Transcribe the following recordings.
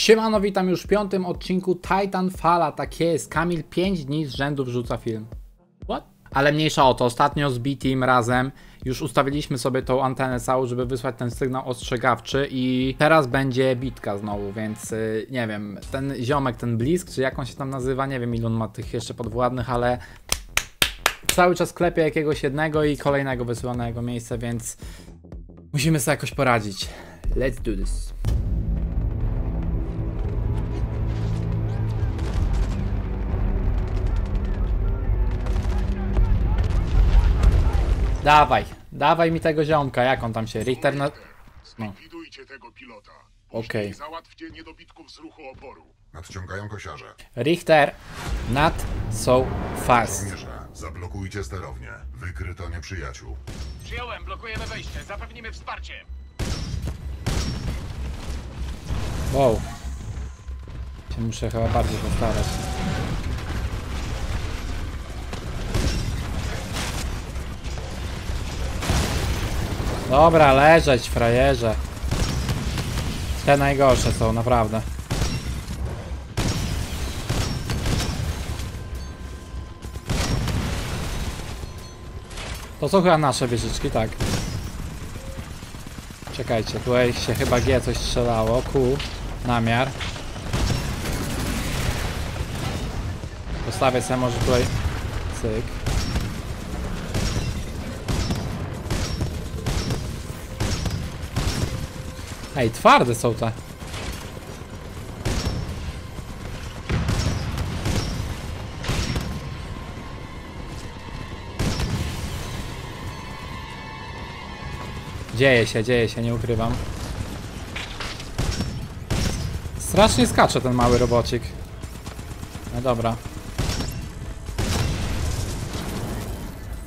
Siemano, witam już w 5. odcinku Titanfalla, tak jest, Kamil 5 dni z rzędu wrzuca film. What? Ale mniejsza o to, ostatnio z Bitim razem już ustawiliśmy sobie tą antenę całą, żeby wysłać ten sygnał ostrzegawczy i teraz będzie bitka znowu, więc nie wiem, ten ziomek, ten blisk, czy jak on się tam nazywa, nie wiem ile on ma tych jeszcze podwładnych, ale cały czas klepie jakiegoś jednego i kolejnego wysyła na jego miejsce, więc musimy sobie jakoś poradzić. Let's do this. Dawaj, dawaj mi tego ziomka, jak on tam się, Richter na... No. Zlikwidujcie tego pilota. Okej. Załatwcie niedobitków z ruchu oporu. Nadciągają kosiarze. Richter, not so fast. Żołnierze, zablokujcie sterownię. Wykryto nieprzyjaciół. Przyjąłem, blokujemy wejście, zapewnimy wsparcie. Wow. Się muszę chyba bardziej postarać. Dobra, leżeć, frajerze. Te najgorsze są, naprawdę. To są chyba nasze wieżyczki, tak. Czekajcie, tutaj się chyba G coś strzelało. Ku, namiar. Postawię sobie może tutaj... Cyk. Ej, twarde są te. Dzieje się, nie ukrywam. Strasznie skacze ten mały robocik. No dobra.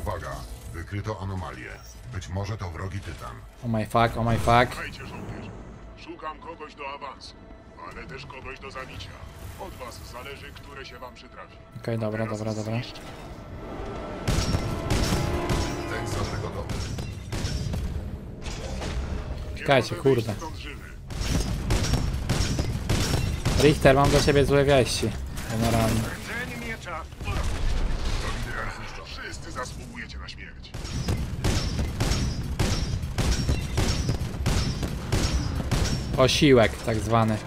Uwaga, wykryto anomalię. Być może to wrogi tytan. Oh my fuck, oh my fuck. Szukam kogoś do awansu, ale też kogoś do zabicia. Od was zależy, które się wam przytrafi. Okej, dobra, dobra, dobra. Czekajcie, kurde. Richter, mam dla ciebie złe wieści. Generalnie. Wszyscy zasługujecie na śmierć. Osiłek tak zwany.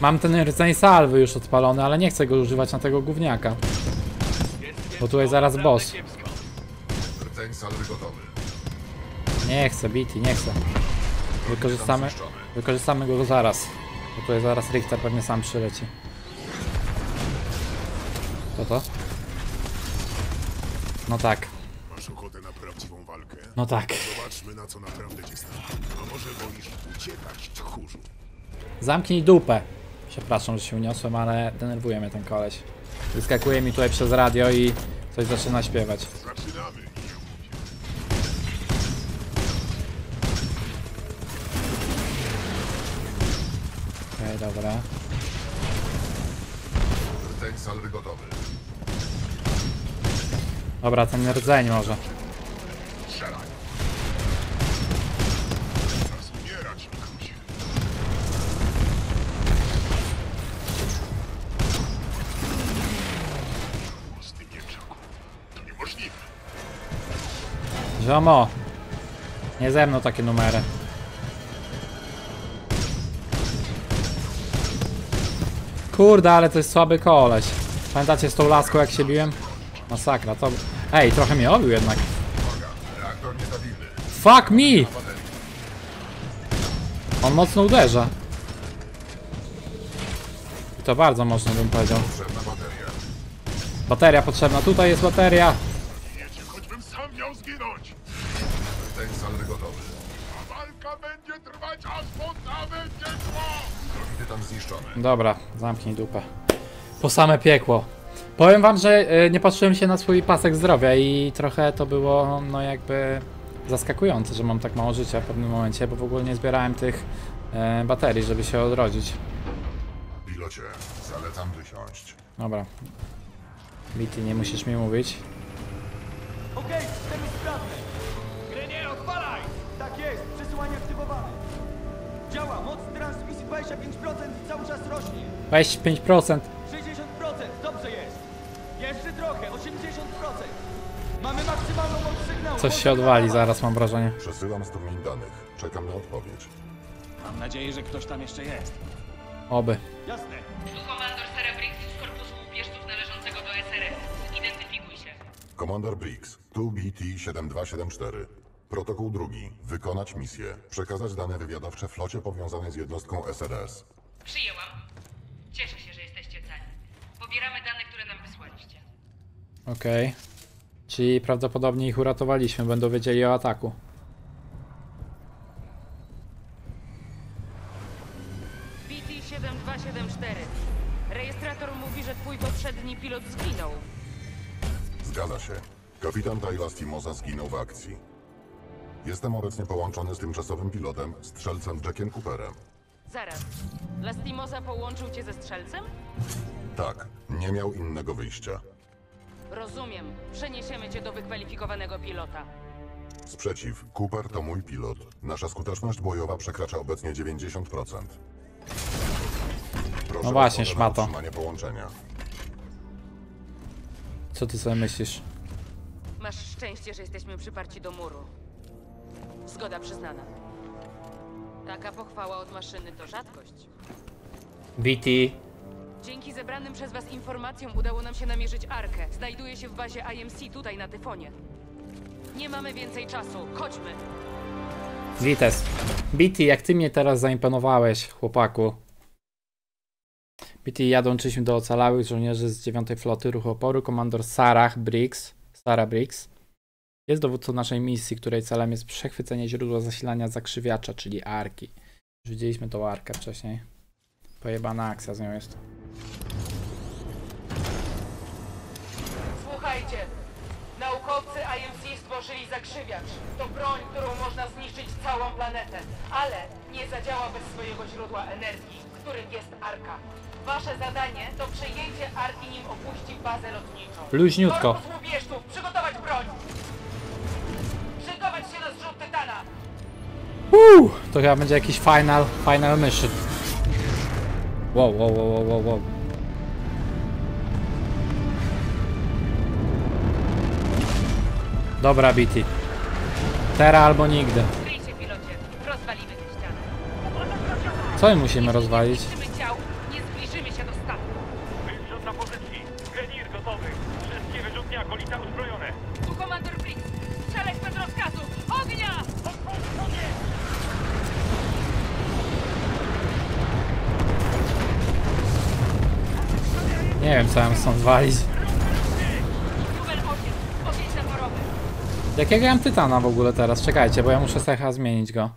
Mam ten rdzeń salwy już odpalony, ale nie chcę go używać na tego gówniaka. Bo tu jest zaraz boss. Rdzeń salwy gotowy. Nie chcę, BT, nie chcę. Wykorzystamy go zaraz. Bo tu jest zaraz Richter, pewnie sam przyleci. Co to? No tak. Masz ochotę na prawdziwą walkę? No tak. Zobaczmy, na co naprawdę cię stanie. A może boisz uciekać, tchórzu? Zamknij dupę. Przepraszam, że się uniosłem, ale denerwuje mnie ten koleś. Wyskakuje mi tutaj przez radio i coś zaczyna śpiewać. Zaczynamy. Okej, dobra. Rdzeń salwy gotowy. Dobra, ten rdzeń może. Żomo, nie ze mną takie numery. Kurde, ale to jest słaby koleś. Pamiętacie z tą laską jak się biłem? Masakra, to... Ej, trochę mnie obił jednak. Fuck me! On mocno uderza. I to bardzo mocno, bym powiedział. Bateria potrzebna, tutaj jest bateria. Dobra, zamknij dupę. Po same piekło. Powiem wam, że nie patrzyłem się na swój pasek zdrowia i trochę to było, no jakby zaskakujące, że mam tak mało życia w pewnym momencie, bo w ogóle nie zbierałem tych baterii, żeby się odrodzić. Pilocie, zalecam wysiąść. Dobra. Bity, nie musisz mi mówić. Okej, tego sprawdzę. Grenie, odpalaj! Tak jest, przesyłanie aktywowane. Działa, moc transmisji 25% i cały czas rośnie. 25%. 60%, dobrze jest. Jeszcze trochę, 80%. Mamy maksymalną moc sygnału. Coś się odwali, zaraz mam wrażenie. Przesyłam strumień danych, czekam na odpowiedź. Mam nadzieję, że ktoś tam jeszcze jest. Oby. Jasne. Tu komandor Sarah Briggs z korpusu łupieżców należącego do SRS. Identyfikuj się. Komandor Briggs, tu BT-7274. Protokół drugi. Wykonać misję. Przekazać dane wywiadowcze flocie powiązanej z jednostką SRS. Przyjęłam. Cieszę się, że jesteście cali. Pobieramy dane, które nam wysłaliście. Okej. Czyli prawdopodobnie ich uratowaliśmy. Będą wiedzieli o ataku. BT-7274. Rejestrator mówi, że twój poprzedni pilot zginął. Zgadza się. Kapitan Dylas Timosa zginął w akcji. Jestem obecnie połączony z tymczasowym pilotem, strzelcem Jackiem Cooperem. Zaraz. Lastimosa połączył cię ze strzelcem? Tak. Nie miał innego wyjścia. Rozumiem. Przeniesiemy cię do wykwalifikowanego pilota. Sprzeciw. Cooper to mój pilot. Nasza skuteczność bojowa przekracza obecnie 90%. Proszę, no właśnie, szmato. Połączenia. Co ty sobie myślisz? Masz szczęście, że jesteśmy przyparci do muru. Zgoda przyznana. Taka pochwała od maszyny to rzadkość. BT. Dzięki zebranym przez was informacjom udało nam się namierzyć Arkę. Znajduje się w bazie IMC tutaj na Tyfonie. Nie mamy więcej czasu. Chodźmy. Wites. BT, jak ty mnie teraz zaimponowałeś, chłopaku. BT, ja dołączyliśmy do ocalałych żołnierzy z 9 floty ruchu oporu. Komandor Sarah Briggs. Jest dowódcą naszej misji, której celem jest przechwycenie źródła zasilania zakrzywiacza, czyli Arki. Już widzieliśmy tą Arkę wcześniej. Pojebana akcja z nią jest. Słuchajcie, naukowcy IMC stworzyli zakrzywiacz. To broń, którą można zniszczyć całą planetę, ale nie zadziała bez swojego źródła energii, którym jest Arka. Wasze zadanie to przejęcie Arki, nim opuści bazę lotniczą. Luźniutko. Korpus łupieżców, przygotować broń! Się na zrzut Tytana. To chyba będzie jakiś final mission. Wow. Dobra, BT. Teraz albo nigdy. Co im musimy rozwalić? Nie zbliżymy się do statku. Wyrzut na pozycji. Grenir gotowy. Wszystkie wyrzutnie akolita uzbrojone. Tu komandor Blitz. Strzelać bez rozkazu! Ognia! Nie wiem, co ja stąd walić. Jakiego ja mam Tytana w ogóle teraz? Czekajcie, bo ja muszę secha zmienić go.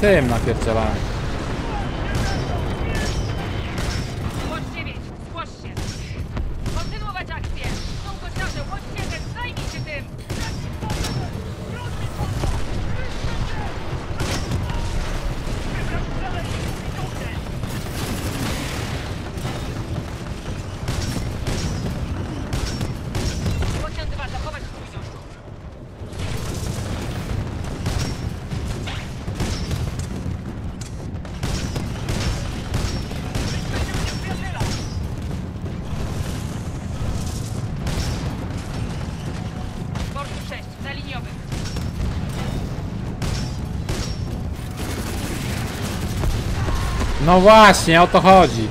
Tym napierdzielałem. No właśnie, o to chodzi.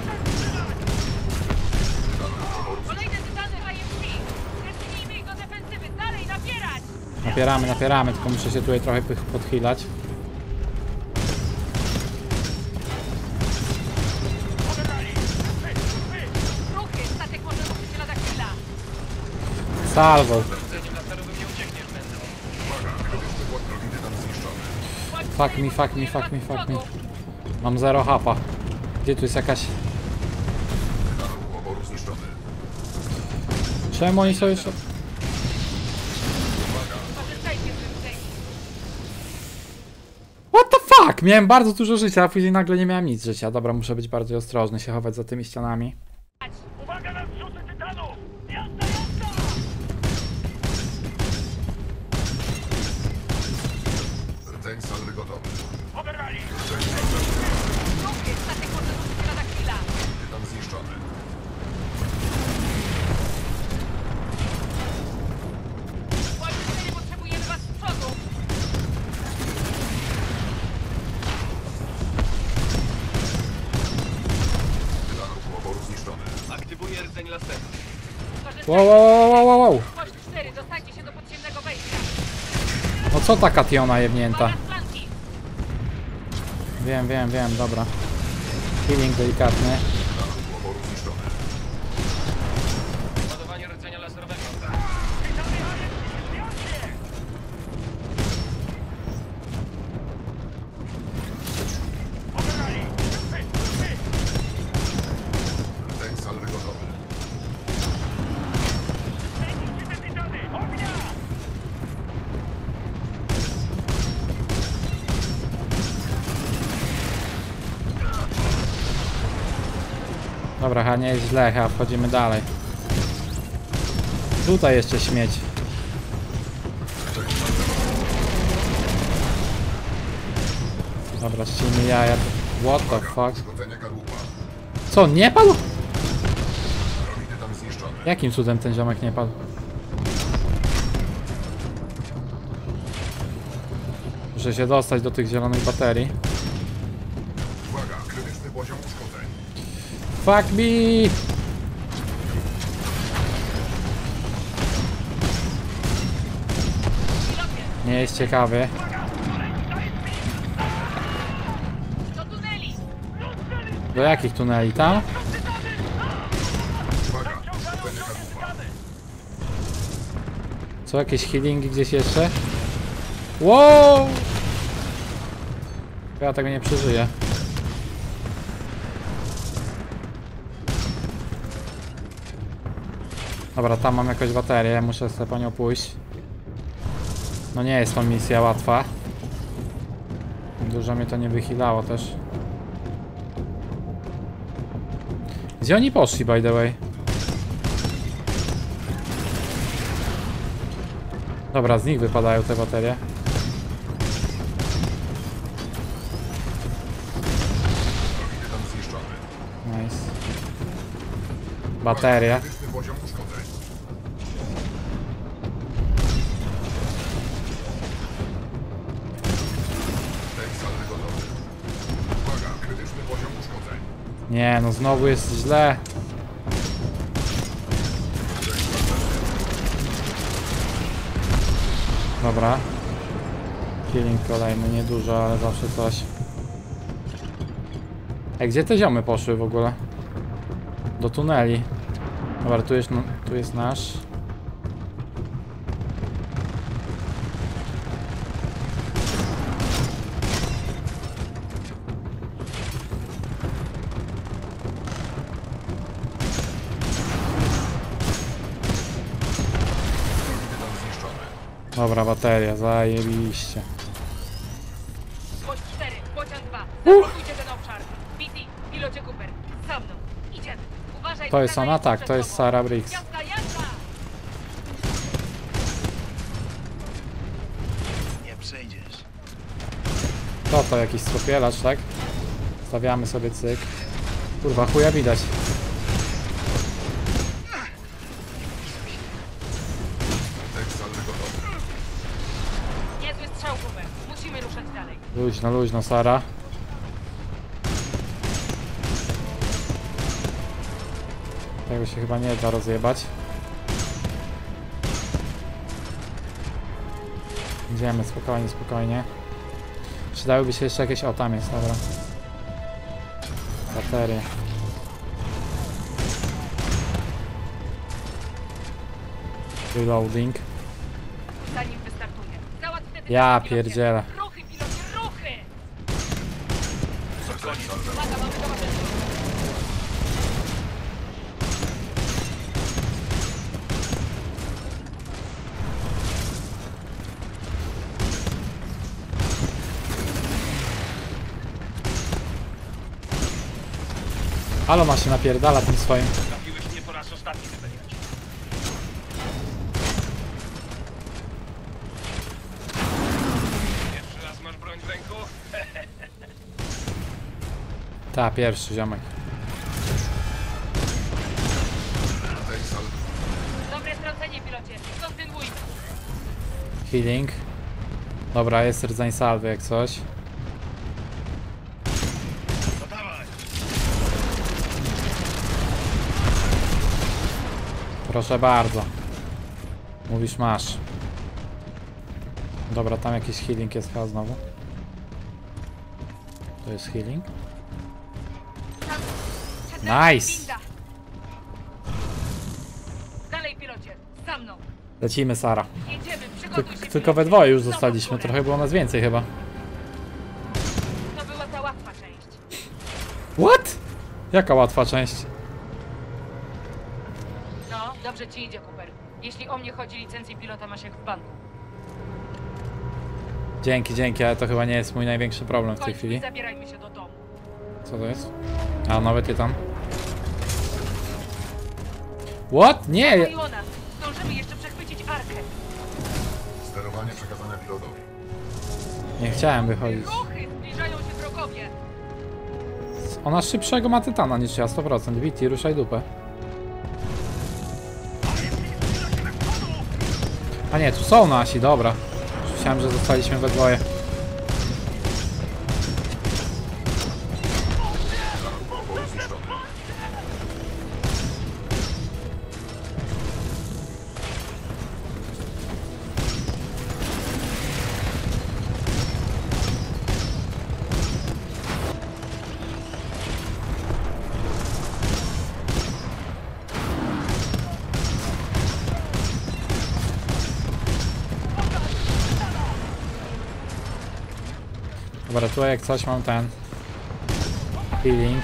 Kolejne Tytany IMC. Zacznijmy ich do defensywy. Dalej, napierać! Napieramy, tylko muszę się tutaj trochę podchylać. Salvo. Fuck me. Mam 0 hapa. Gdzie tu jest jakaś... Czemu oni są jeszcze... What the fuck? Miałem bardzo dużo życia, a później nagle nie miałem nic życia. Dobra, muszę być bardziej ostrożny, się chować za tymi ścianami. Rdzeń salny gotowy. okręceni laserem. Wow. Dostańcie się do podziemnego wejścia. No co taka Tiona jebnięta? Wiem, dobra. Healing delikatny. Ładowanie rdzenia laserowego. Dobra, ha, nie jest źle, ha, wchodzimy dalej. Tutaj jeszcze śmieć. Dobra, ścimy jaja. What the fuck? Co, nie padł? Jakim cudem ten ziomek nie padł? Muszę się dostać do tych zielonych baterii. Fuck me! Nie jest ciekawy. Do jakich tuneli, tam? Co, jakieś healingi gdzieś jeszcze? Wow! Ja tego nie przeżyję. Dobra, tam mam jakąś baterię, muszę sobie po nią pójść. No nie jest to misja łatwa. Dużo mnie to nie wychylało też. Gdzie oni poszli, by the way? Dobra, z nich wypadają te baterie. Nice. Bateria. Nie, no znowu jest źle. Dobra. Killing kolejny, niedużo, ale zawsze coś. Ej, gdzie te ziomy poszły w ogóle? Do tuneli. Dobra, tu jest nasz. Dobra, bateria, zajebiście. Pociąg 4, pociąg 2, zablokujcie ten obszar. BT, pilocie Cooper, za mną, idziemy. Uważaj, to jest ona, tak, to jest Sarah Briggs. Nie przejdziesz. To jakiś skopielacz, tak? Stawiamy sobie cyk. Kurwa, chuja widać. Luźno, luźno, Sara. Tego się chyba nie da rozjebać. Idziemy, spokojnie, spokojnie. Przydałyby się jeszcze jakieś... O, tam jest, dobra. Baterie. Reloading. Ja pierdzielę. Halo, ma się napierdala tym swoim. Zabiłeś mnie po raz ostatni, wypędzić. Pierwszy raz masz broń w ręku? Ta, pierwszy ziomek. Dobre strącenie, pilocie. Kontynuujmy. Healing. Dobra, jest rdzeń salwy jak coś. Proszę bardzo. Mówisz masz. Dobra, tam jakiś healing jest chyba znowu. To jest healing. Nice! Dalej, pilocie, za mną. Lecimy, Sara. Tylko we dwoje już zostaliśmy, trochę było nas więcej chyba. To była ta łatwa część. What? Jaka łatwa część? No, dobrze ci idzie, Cooper. Jeśli o mnie chodzi, licencję pilota masz jak w banku. Dzięki, dzięki, ale to chyba nie jest mój największy problem w tej chwili. Zabierajmy się do domu. Co to jest? A, nowy Tytan. What? Nie! Zdążymy jeszcze przechwycić Arkę. Sterowanie przekazane pilotowi. Nie chciałem wychodzić. Ruchy! Zbliżają się wrogowie. Ona szybszego ma Tytana niż ja, 100%. BT, ruszaj dupę. A nie, tu są nasi, dobra. Myślałem, że zostaliśmy we dwoje. Dobra, tu jak coś mam ten healing.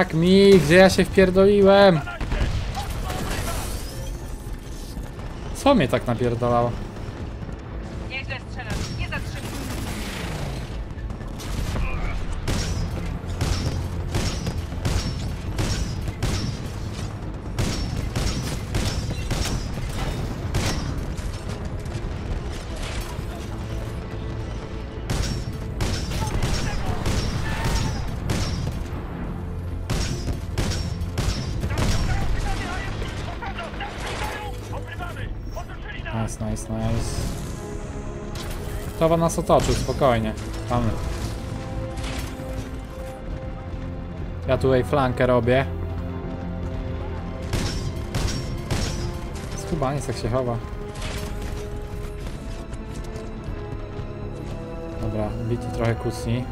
Fuck me, gdzie ja się wpierdoliłem? Co mnie tak napierdalało? Nieźle strzelasz, nie zatrzymuj. Nice, nice. Kto nas otoczył? Spokojnie. Tam. Ja tutaj flankę robię. Skubaniec jak się chowa. Dobra, bity trochę kucni.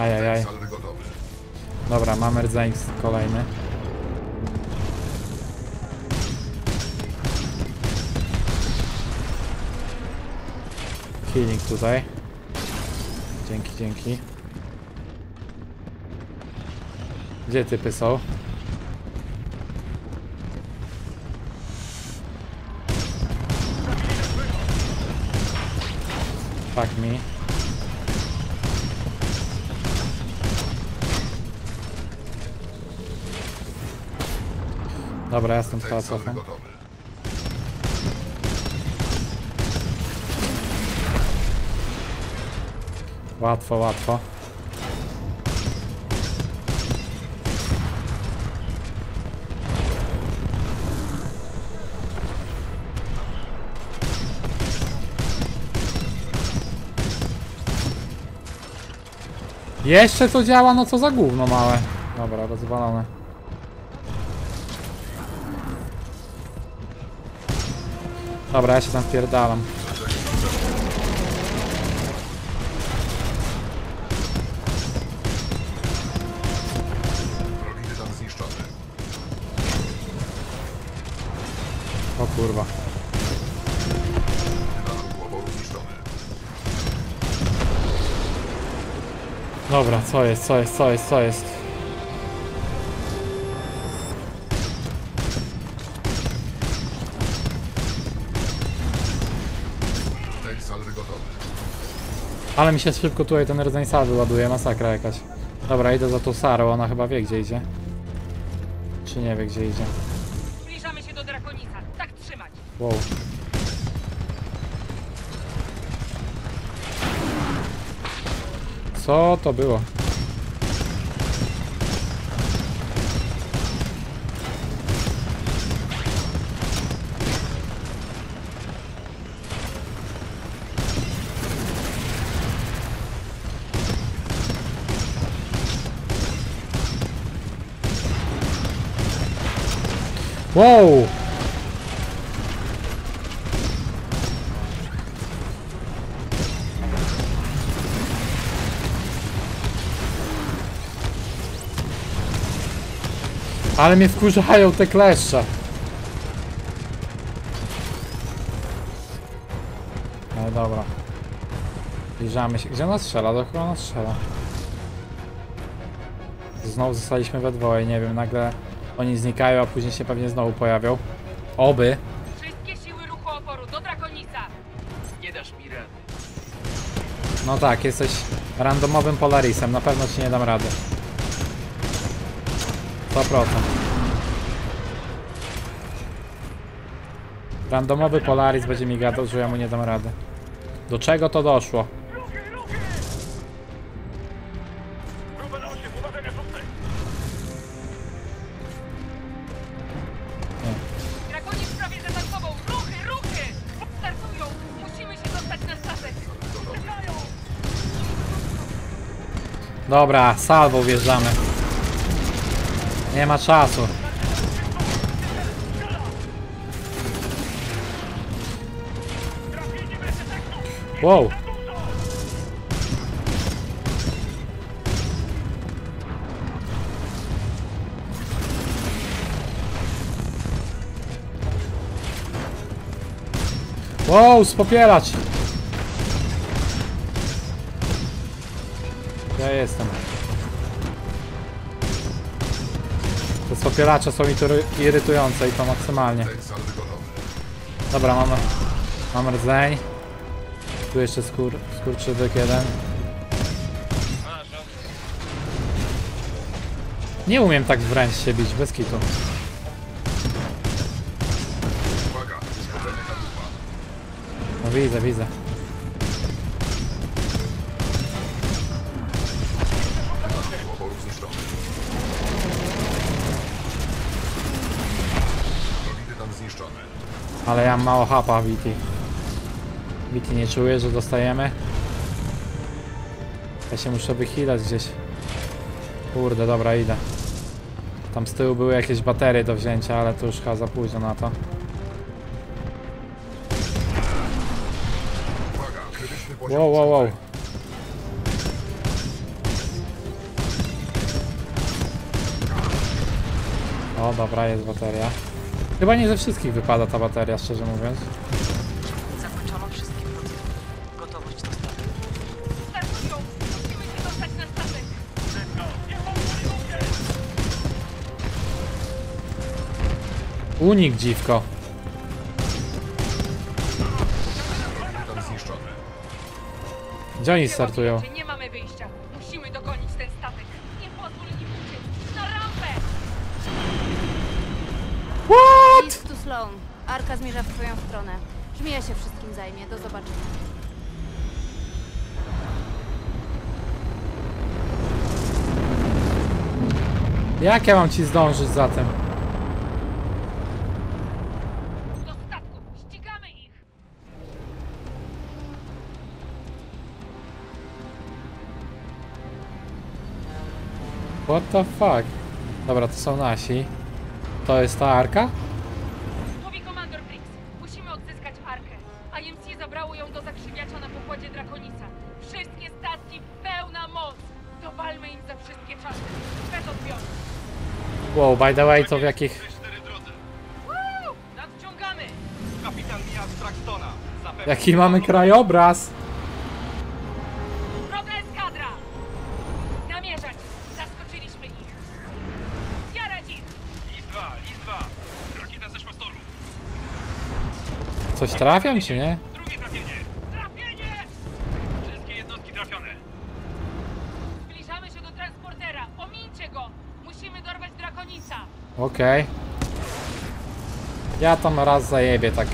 Ajajaj. Dobra, mamy rdzańc kolejny. Healing tutaj. Dzięki, dzięki. Gdzie typy są? Fuck me. Dobra, ja jestem teraz cofam. Łatwo, łatwo. Jeszcze to działa, no co za gówno małe. Dobra, rozwalone. Dobra, ja się tam pierdalam. O kurwa. Dobra, co jest? Ale mi się szybko tutaj ten rdzeń salwy ładuje, masakra jakaś. Dobra, idę za tą Sarą, ona chyba wie gdzie idzie. Czy nie wie gdzie idzie? Zbliżamy się do Drakonica, tak trzymać! Wow. Co to było? Wow! Ale mnie wkurzają te kleszcze. Ale dobra. Zbliżamy się. Gdzie ona strzela? Do kogo ona strzela? Znowu zostaliśmy we dwoje, nie wiem, nagle oni znikają, a później się pewnie znowu pojawią. Oby. Wszystkie siły ruchu oporu do Drakonica. Nie dasz mi rady. No tak, jesteś randomowym Polarisem, na pewno ci nie dam rady. 100%. Randomowy Polaris będzie mi gadał, że ja mu nie dam rady. Do czego to doszło? Dobra, salwą wjeżdżamy. Nie ma czasu. Wow. Wow, spopierać. Ja jestem. Te spopielacze są irytujące i to maksymalnie. Dobra, mam rdzeń. Tu jeszcze skurczybyk jeden. Nie umiem tak wręcz się bić, bez kitu. No widzę. Ale ja mam mało hapa, BT nie czuje, że dostajemy. Ja się muszę wychylać gdzieś. Kurde, dobra, idę. Tam z tyłu były jakieś baterie do wzięcia, ale to już chyba za późno na to. Wow. O, dobra, jest bateria. Chyba nie ze wszystkich wypada ta bateria, szczerze mówiąc. Zakończono wszystkie procedury. Gotowość do startu. Startują! Musimy się dostać na statek! Unik, dziwko! Gdzie oni startują? Nie mamy wyjścia. Musimy dogonić ten statek. Nie pozwól im uciec. Na rampę! What? Arka zmierza w twoją stronę. Żmija się wszystkim zajmie. Do zobaczenia. Jak ja mam ci zdążyć za tym? Do statku! Ścigamy ich! What the fuck? Dobra, to są nasi. To jest ta Arka? Mówi komandor Briggs. Musimy odzyskać wszystkie czasy, bez odbioru. Wow, by the way, to w jakich... Woo! Nadciągamy! Kapitan Mias Tractona. Jaki mamy krajobraz? Wroga eskadra! Namierzać! Zaskoczyliśmy ich! Zjarać ich! List 2! Rakieta zeszła z toru. Coś trafiam się, nie? Okej. Ja tam raz zajebię tak.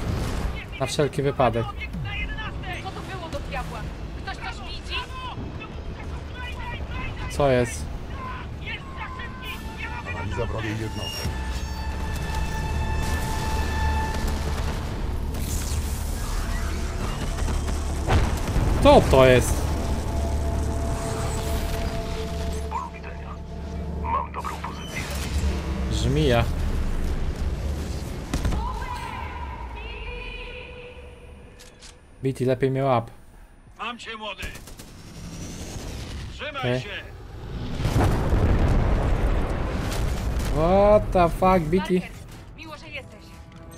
Na wszelki wypadek. Co to było do diabła? Ktoś coś widzi? Co jest? Analiza wrogiej jednostki. Co to jest? Żmija. BT, lepiej mnie łap. Mam cię, młody. Trzymaj się. What the fuck, BT. Miło, że jesteś.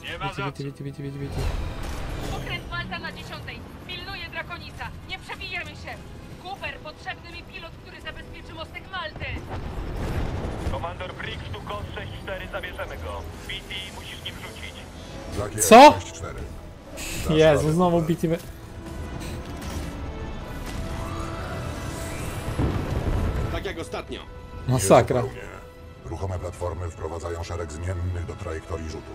Nie ma za co. BT. Okręt Malta na 10. Pilnuje Drakonica. Nie przebijemy się. Cooper, potrzebny mi pilot, który zabezpieczy mostek Malty. Komandor Briggs, tu kod 6-4, zabierzemy go. BT, musisz nim rzucić. Co? Jezu, znowu BT... Tak jak ostatnio. Masakra. Ruchome platformy wprowadzają szereg zmiennych do trajektorii rzutu.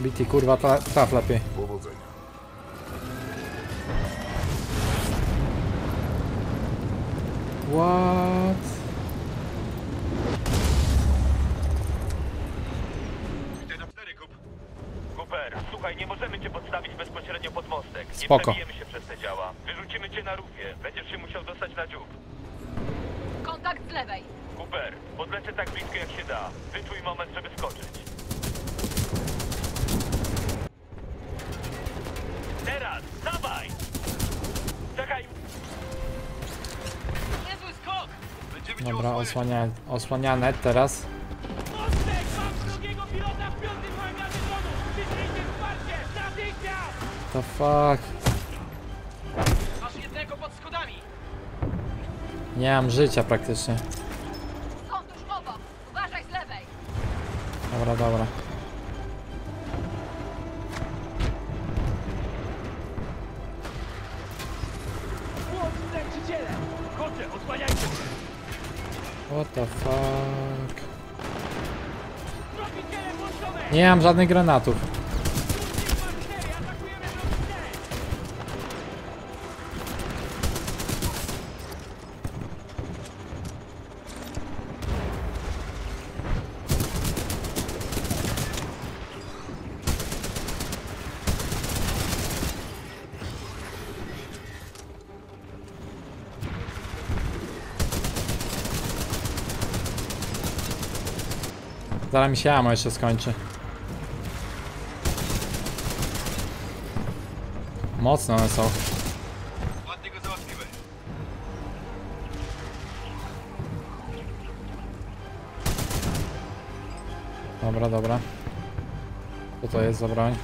BT, kurwa, traf lepiej. Powodzenia. What? Nie możemy cię podstawić bezpośrednio pod mostek. Nie przebijemy się przez te działa. Wyrzucimy cię na równie. Będziesz się musiał dostać na dziób. Kontakt z lewej. Cooper, podlecę tak blisko jak się da. Wyczuj moment, żeby skoczyć. Teraz, dawaj! Czekaj! Niezły skok! Będziemy. Dobra, osłaniane teraz. The fuck? Masz jednego pod schodami. Nie mam życia praktycznie. Są tuż obok. Uważaj z lewej. Dobra. What the fuck? Nie mam żadnych granatów. Zaraz mi się ammo jeszcze skończy. Mocne one są. Ładnie go załatwiłeś. Dobra. Co to jest za broń?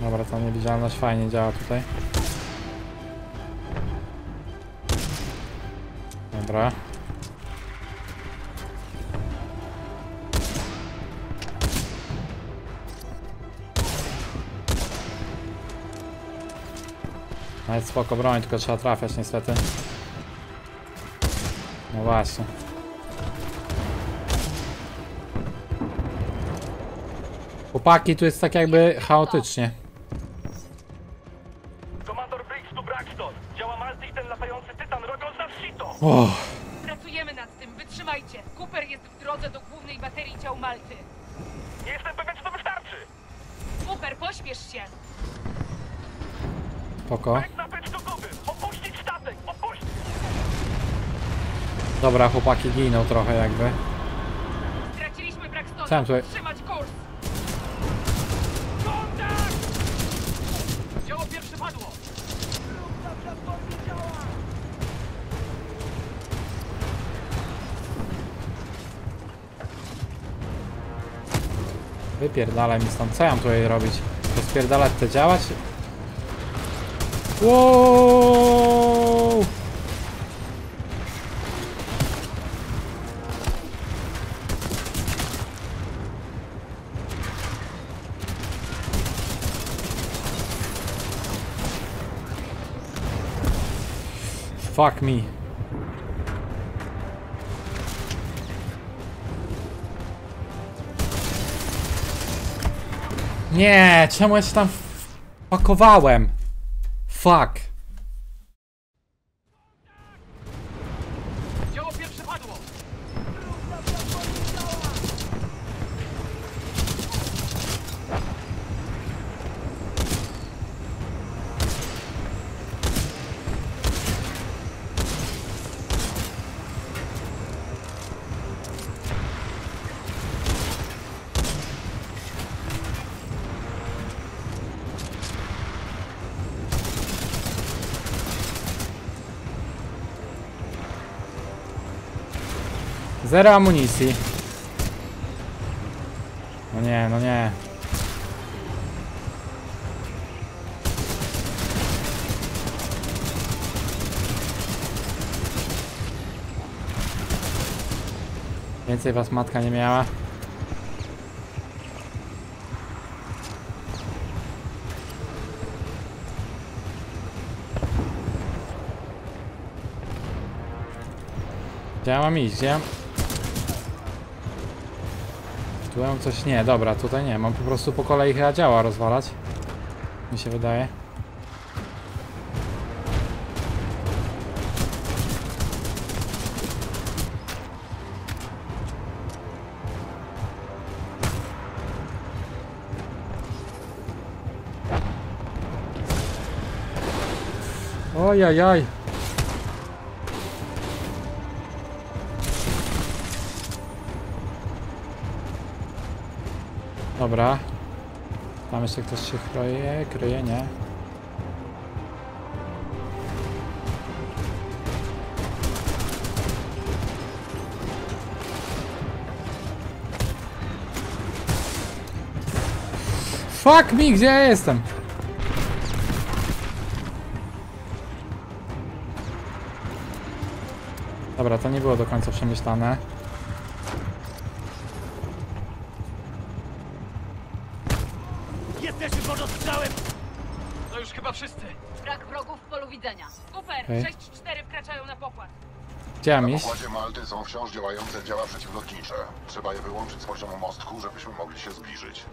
Dobra, ta niewidzialność fajnie działa tutaj. Dobra. No jest spoko broń, tylko trzeba trafiać niestety. No właśnie. Chłopaki, tu jest tak jakby chaotycznie. Oh. Pracujemy nad tym, wytrzymajcie. Cooper jest w drodze do głównej baterii ciał Malty. Nie jestem pewien, czy to wystarczy. Cooper, pośpiesz się. Spoko. Opuścić statek, opuścić. Dobra, chłopaki giną trochę jakby. Straciliśmy brak stąd. Trzymać kurs. Kontakt! Wypierdalaj mi stąd, co ja mam tutaj robić? Rozpierdalać to działać? Wow! Fuck me. Nie, czemu ja się tam pakowałem? Fuck. Zero amunicji. No nie, no nie. Więcej was matka nie miała. Gdzie ja mam iść, gdzie? Tu mam coś, nie, dobra, tutaj nie, mam po prostu po kolei chyba działa rozwalać, mi się wydaje. Ojajaj. Dobra, tam jeszcze ktoś się kryje, nie? Fuck me, gdzie ja jestem? Dobra, to nie było do końca przemyślane. Okay. 6-4 wkraczają na pokład. Na pokładzie Malty są wciąż działające działa przeciwlotnicze. Trzeba je wyłączyć z poziomu mostku, żebyśmy mogli się zbliżyć.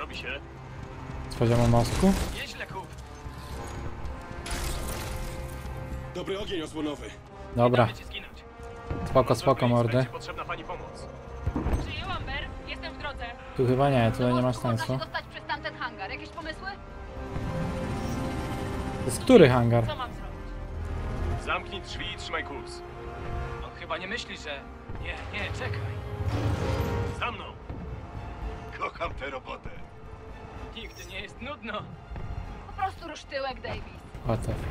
Robi się. Z poziomu mostku? Nieźle, Kup. Dobry ogień osłonowy. Dobra. Spoko, spoko, mordy. Potrzebna pani pomoc. Przyjęłam, Ber. Jestem w drodze. Tu chyba nie, tutaj nie ma sensu. Można się dostać przez tamten hangar. Jakieś pomysły? To jest który hangar? Zamknij drzwi i trzymaj kurs. On chyba nie myśli, że... Nie, czekaj. Za mną. Kocham tę robotę. Nigdy nie jest nudno. Po prostu rusz tyłek, Davis. What the fuck?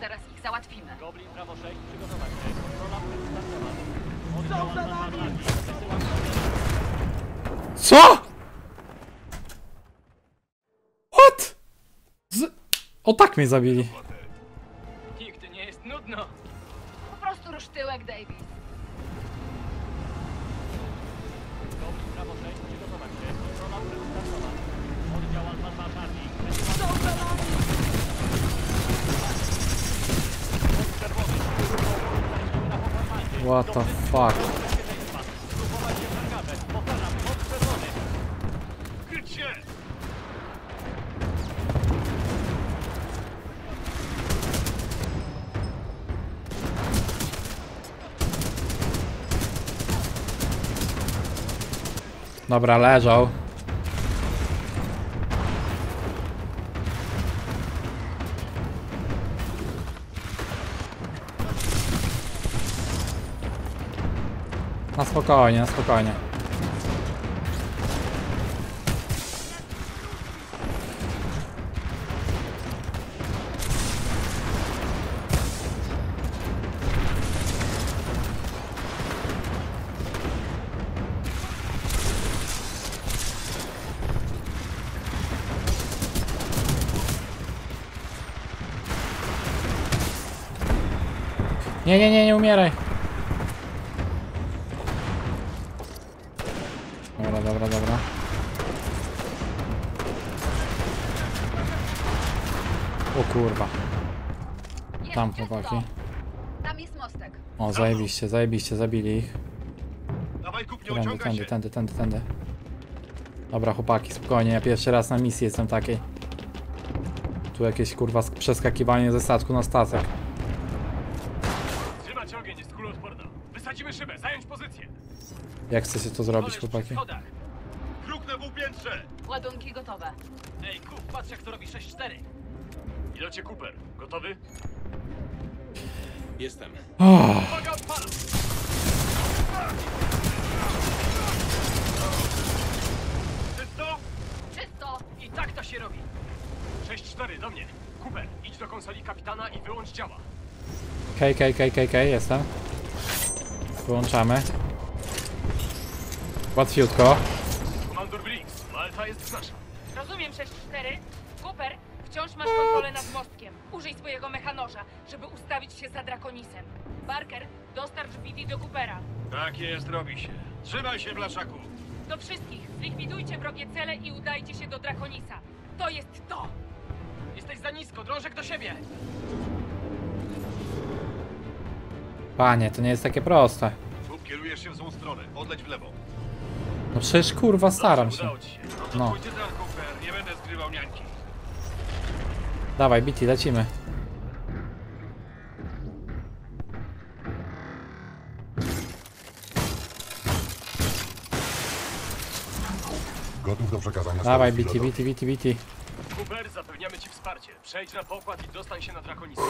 Teraz ich załatwimy. Goblin prawo 6 przygotować. Kontrola przed. Co?! What?! O tak mnie zabili. Nigdy nie jest nudno. Po prostu rusz tyłek, Davis. What the fuck? Dobra, leżał. Na spokojnie, na spokojnie. Nie umieraj. Dobra. O kurwa. Tam chłopaki. Tam jest mostek. O, zajebiście, zabili ich. Tędy. Dobra chłopaki, spokojnie, ja pierwszy raz na misji jestem takiej. Tu jakieś kurwa przeskakiwanie ze statku na statek. Trzymać ogień, jest kuloodporna. Wysadzimy szybę, zająć pozycję. Jak chcecie to zrobić chłopaki? Kruk na półpiętrze. Ładunki gotowe. Ej, kup, patrz jak to robi 6-4. Jacek Cooper, gotowy? Jestem. Uwaga, odpal! Czysto? Czysto! I tak to się robi. 6-4, do mnie. Cooper, idź do konsoli kapitana i wyłącz działa. Okej, jestem. Wyłączamy. Łatwiutko. Komandor Briggs, Malta jest nasza. Rozumiem, 6-4. Cooper, wciąż masz kontrolę nad mostkiem. Użyj swojego mechanorza, żeby ustawić się za Drakonisem. Barker, dostarcz BD do Coopera. Tak jest, robi się. Trzymaj się, blaszaku. Do wszystkich, zlikwidujcie wrogie cele i udajcie się do Drakonisa. To jest to! Jesteś za nisko, drążek do siebie! Panie, to nie jest takie proste. Bóg, kierujesz się w złą stronę, odleć w lewo. No przecież kurwa staram się. No. Nie będę skrywał niańki. Dawaj, BT, lecimy. Gotów do przekazania. Dawaj, BT. Cooper, zapewniamy ci wsparcie. Przejdź na pokład i dostań się na Drakonicę.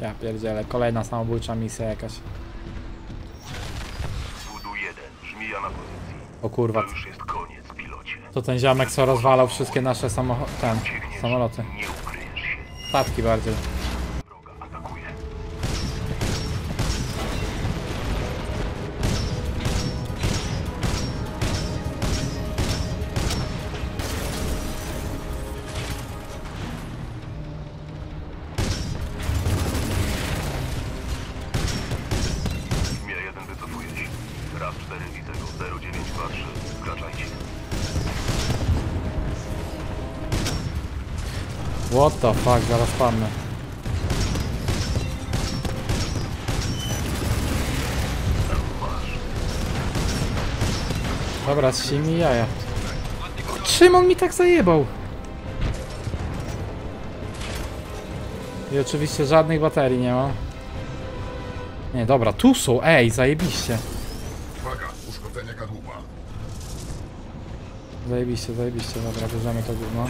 Ja pierdzielę, kolejna samobójcza misja jakaś. Budu 1, Żmija na pozycji. O kurwa. To już jest koniec, pilocie. To ten ziomek, co rozwalał wszystkie nasze samoloty. Nie ukryjesz się. Statki bardziej. Wroga atakuje. Żmija 1 wycofuje się. Raz 4 widzę go 0923. Wkraczajcie. What the fuck, zaraz padnę. Dobra, z mi jaja. Czym on mi tak zajebał? I oczywiście żadnych baterii nie ma. Nie, dobra, tu są, ej, zajebiście. Uwaga, uszkodzenie kadłuba. Zajebiście, dobra, bierzemy to gówno.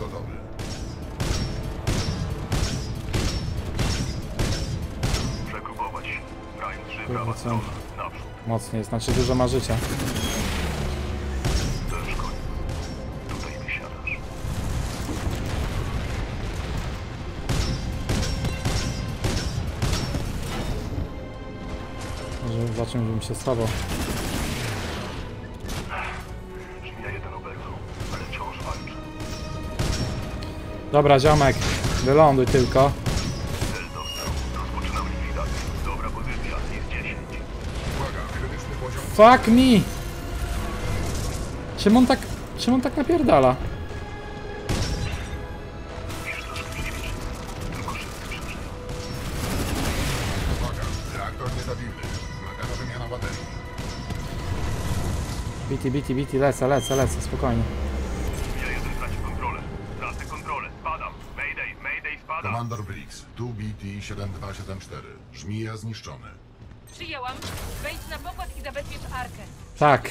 Gotowy. Przegrupować. Mocniej, znaczy dużo ma życia. Tutaj wysiadasz. Może za czymś bym się schował. Dobra, ziomek, wyląduj tylko. Fuck me! Czym on tak napierdala? Biti, lecę, spokojnie. Komandor Briggs, tu BT-7274. Żmija zniszczony. Przyjęłam. Wejdź na pokład i zabezpiecz Arkę. Tak.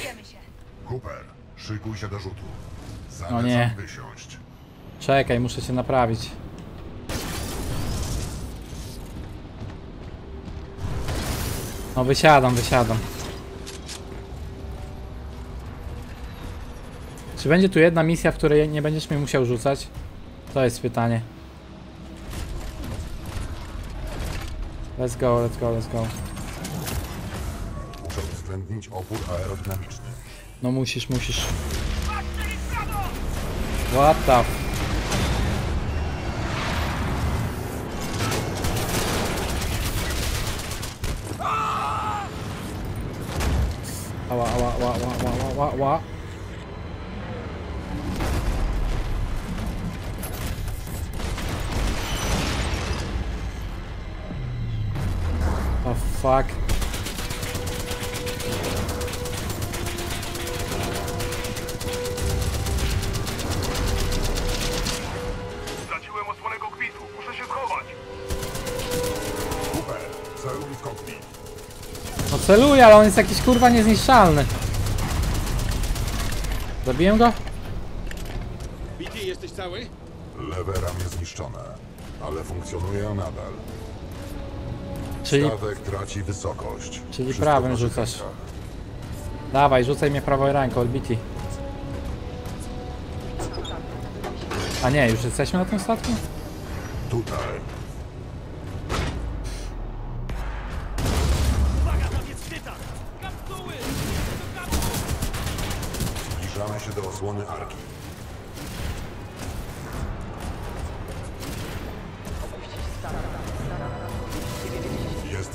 Cooper, szykuj się do rzutu. Zalecam wysiąść. Czekaj, muszę się naprawić. No wysiadam. Czy będzie tu jedna misja, w której nie będziesz mnie musiał rzucać? To jest pytanie. Let's go. Muszę uwzględnić opór aerodynamiczny. No musisz. What the... Ła. Fuck. Straciłem osłonę kokpitu. Muszę się schować. Super. Celuj w kokpit. No celuję, ale on jest jakiś kurwa niezniszczalny. Zabiłem go? BT, jesteś cały? Lewe ramię zniszczone, ale funkcjonuje nadal. Czyli statek traci wysokość. Czyli prawym rzucasz. Dawaj, rzucaj mnie prawą ręką, odbity. A nie, już jesteśmy na tym statku? Tutaj. Zbliżamy się do osłony Arki.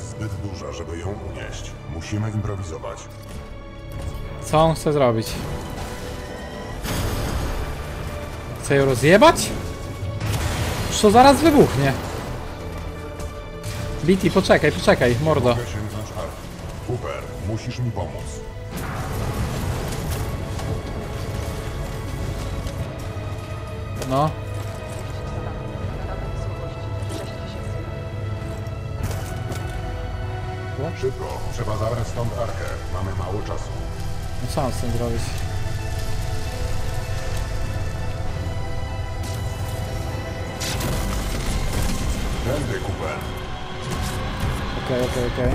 Zbyt duża, żeby ją unieść. Musimy improwizować. Co on chce zrobić? Chce ją rozjebać? Już to zaraz wybuchnie. BT, poczekaj, mordo. Cooper, musisz mi pomóc. No. Szybko, trzeba zabrać stąd Arkę. Mamy mało czasu. No co mam z tym zrobić? Tędy, Cooper. Okej.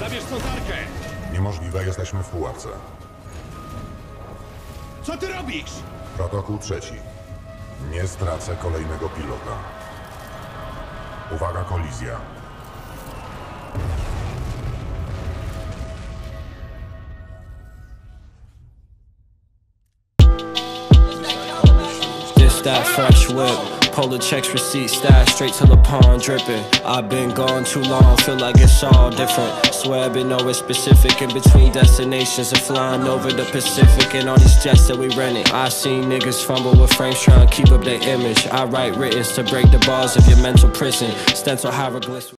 Zabierz stąd Arkę! Niemożliwe, jesteśmy w pułapce. Co ty robisz? Protokół trzeci. Nie stracę kolejnego pilota. Uwaga, kolizja. This that fresh whip. Polar checks, receipts, stash, straight to the pond, dripping. I've been gone too long, feel like it's all different. Swear I've been always specific in between destinations and flying over the Pacific and all these jets that we rented. I've seen niggas fumble with frames trying to keep up their image. I write writtens to break the bars of your mental prison. Stencil hieroglyphs.